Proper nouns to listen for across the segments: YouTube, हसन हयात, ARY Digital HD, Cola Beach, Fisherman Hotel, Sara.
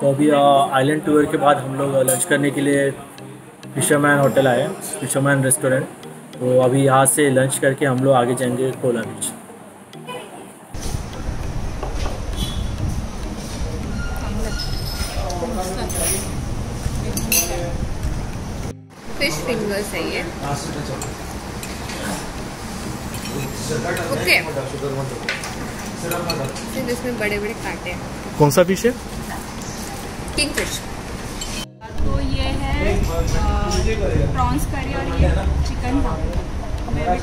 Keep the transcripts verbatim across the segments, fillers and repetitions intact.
तो अभी island tour के बाद हम लोग लंच करने के लिए फिशरमैन होटल आए, फिशरमैन रेस्टोरेंट। तो अभी यहाँ से लंच करके हम लोग आगे जाएंगे कोला बीच। फिश फिंगर्स है ये। ओके। फिर इसमें बड़े बड़े कांटे हैं। कौन सा फिश है? King fish. तो ये है प्रॉन्स करी और ये चिकन था। मैं भी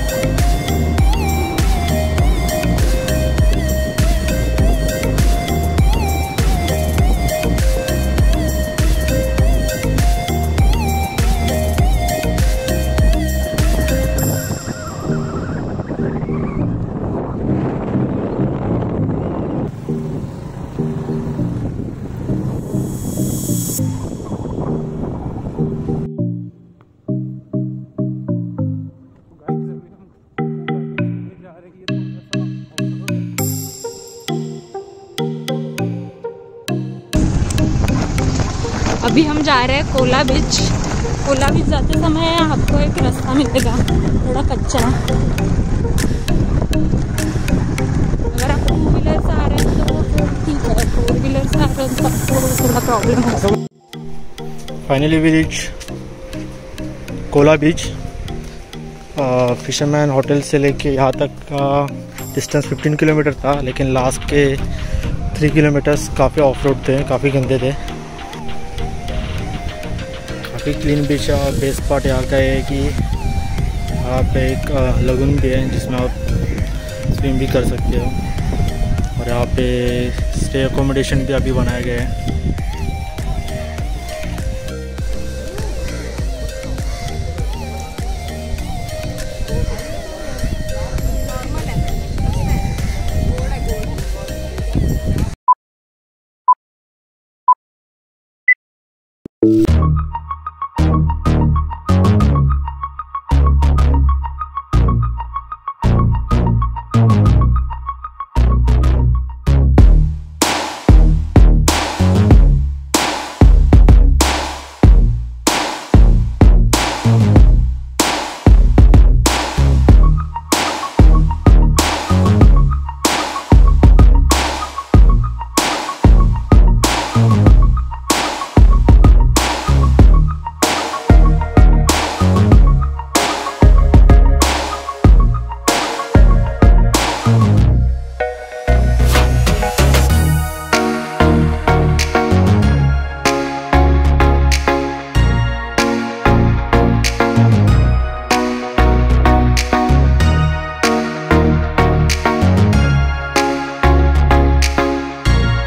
अभी हम जा रहे हैं कोला बीच। कोला बीच जाते समय आपको एक रास्ता मिलेगा, थोड़ा कच्चा। अगर आप टू व्हीलर से आ रहे हैं तो ठीक है, फोर व्हीलर से आ रहे हैं तब तो थोड़ा प्रॉब्लम है। Finally we reach Kola beach. Fisherman hotel से लेके यहाँ तक का डिस्टेंस फिफ्टीन किलोमीटर था, लेकिन लास्ट के थ्री किलोमीटर्स काफ़ी ऑफ रोड थे, काफ़ी गंदे थे। काफ़ी क्लीन बीच है और बेस्ट पार्ट यहाँ का है कि यहाँ पे एक लगून भी है जिसमें आप स्विम भी कर सकते हो, और यहाँ पे स्टे अकोमोडेशन भी अभी बनाया गया है।